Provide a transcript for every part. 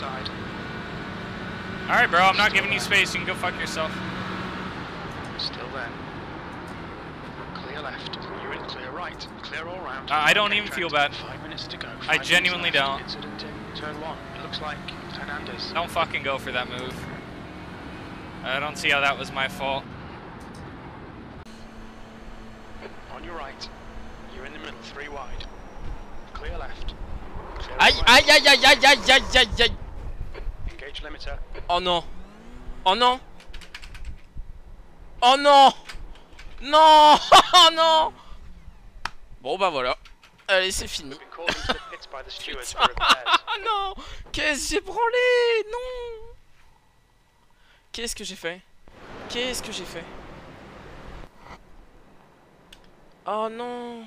side. Alright, bro, I'm not giving you space. You can go fuck yourself. Still there. Clear left. You're in clear right. Clear all round. I don't even feel bad. 5 minutes to go. I genuinely don't. Turn one. It looks like Hernandez. Don't fucking go for that move. I don't see how that was my fault. On your right. You're in the middle, three wide. Clear left. Clear Engage limiter. Oh no. Oh no. Oh no. Non. Oh non. Bon bah voilà. Allez, c'est fini. Putain, non. Qu'est-ce que j'ai branlé? Non. Qu'est-ce que j'ai fait? Qu'est-ce que j'ai fait? Oh non.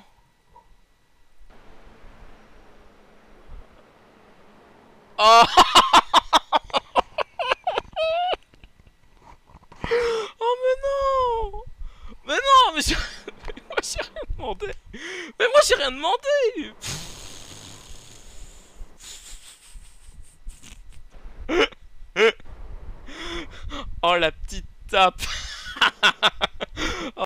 Oh. Oh mais non. Mais non, mais j'ai rien demandé. Mais moi j'ai rien demandé. Oh la petite tape. Oh.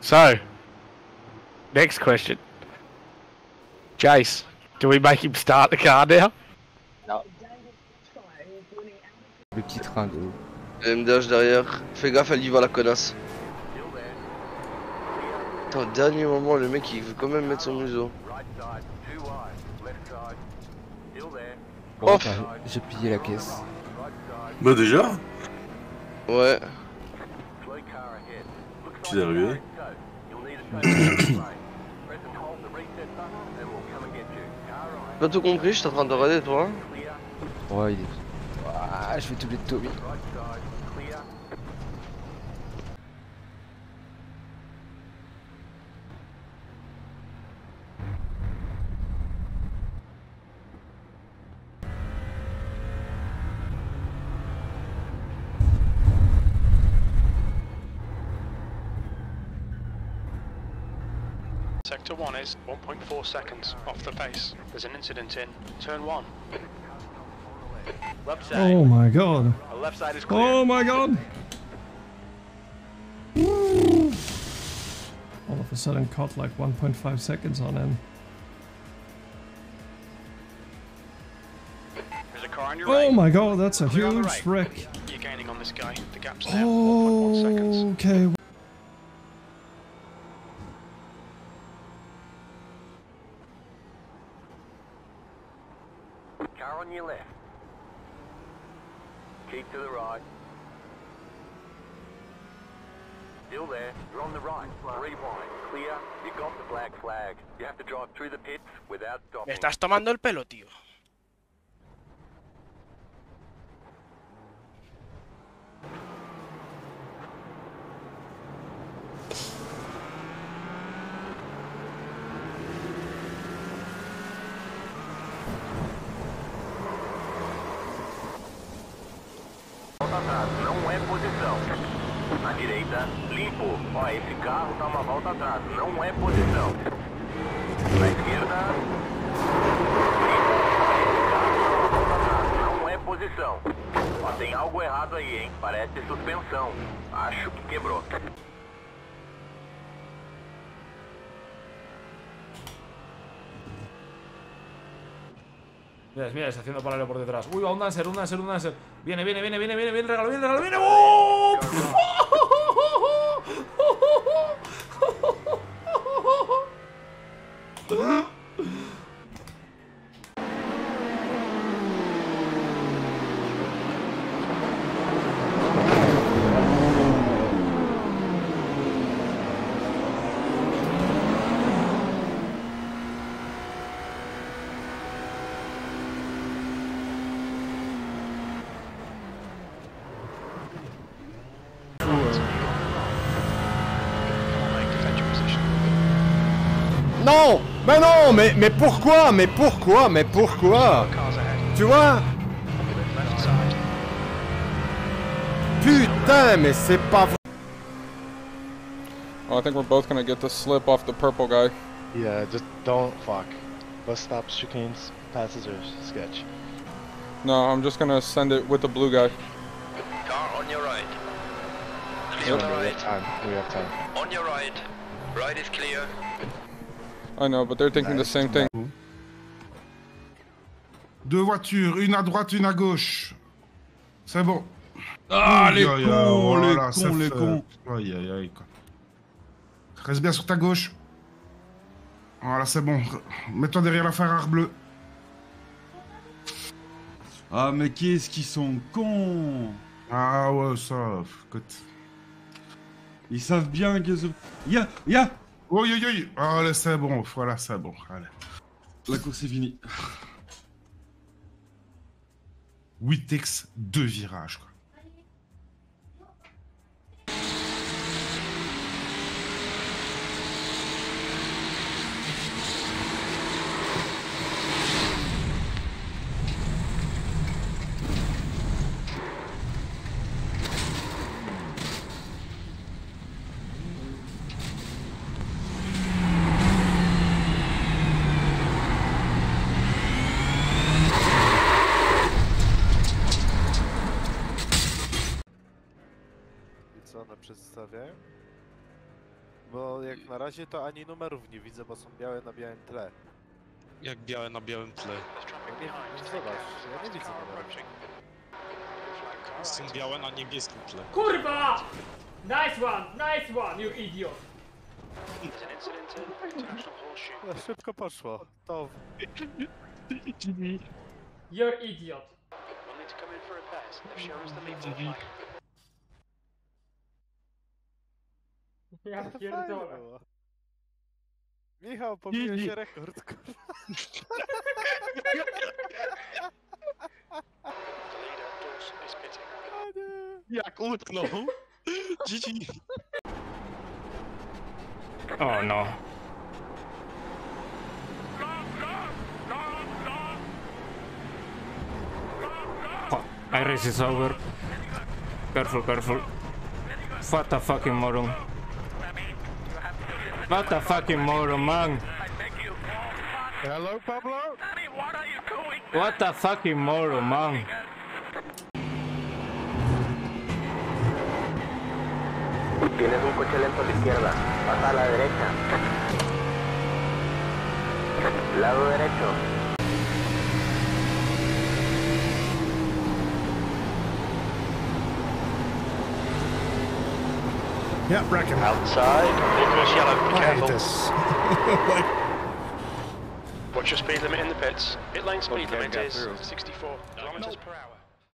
So, next question. Jace, do we make him start the car now? Non. Le petit train de ouf. MDH derrière. Fais gaffe, elle y va la connasse. Attends, dernier moment, le mec il veut quand même mettre son museau. Oh, j'ai pillé la caisse. Bah déjà? Ouais. Tu l'as rué? Pas tout compris, je suis en train de regarder toi. Ouais, il est. Ouah, je vais doubler de Tommy. Sector 1 is 1.4 seconds off the pace. There's an incident in turn 1. Left side. Oh my god. The left side is clear. Oh my god. Woo. All of a sudden caught like 1.5 seconds on him. There's a car on your right. Oh my god, that's a huge right. Wreck. You're gaining on this guy. The gap's there. Oh, 1.1 seconds. Okay. On your left. Keep to the right. Still there. You're on the right. Rewind. Clear. You got the black flag. You have to drive through the pits without stopping. Me estás tomando el pelo, tío. Não é posição. Na direita, limpo. Ó, esse carro dá uma volta atrás. Não é posição. Na esquerda. cuidado aí, hein? Parece suspensão. Acho que quebrou. Mira, mira, está haciendo paralelo por detrás. Uy, va un dancer, un dancer, un dancer. Viene, viene, viene, viene, viene, viene, regalo, viene, regalo, viene. ¡Oh! Non, ben non, mais pourquoi, mais pourquoi? Tu vois? Putain, mais c'est pas vrai. Oh, I think we're both gonna get the slip off the purple guy. Yeah, just don't fuck. Bus stop chicanes, passes or sketch. No, I'm just gonna send it with the blue guy. Car on your right. Yep. On your right. We have time. On your right. Right is clear. I know, but they're thinking the same thing. Deux voitures, une à droite, une à gauche. C'est bon. Ah, les cons, les cons. Aïe, aïe, aïe. Reste bien sur ta gauche. Voilà, c'est bon. Mets-toi derrière la Ferrari bleue. Ah, mais qu'est-ce qu'ils sont cons. Ah ouais, ça, écoute. Ils savent bien que... Ya, ya. Oui, oui, oui. Allez, c'est bon, voilà, c'est bon, allez. La course est finie. 8x, 2 virages, quoi. Przedstawię, bo jak na razie to ani numerów nie widzę, bo są białe na białym tle. Jak białe na białym tle? Zobacz, ja nie widzę numerów. Są białe na niebieskim tle. Kurwa! Nice one, you idiot! No, szybko poszło. To... You're idiot. Ja pierdolę. Michał, pomijał się rekord, kurwa. Jak utknął? Dzieci. O no. iRacing is over. Careful, careful. What a fucking moron. What a fucking moron, man! Hello, Pablo? What a fucking moron, man! Tienes un coche lento a la izquierda, pasa a la derecha. Lado derecho. Yeah, reckon. Outside, Nicholas Yellow, be careful. Watch your speed limit in the pits. Pit lane speed limit is 64 km/h.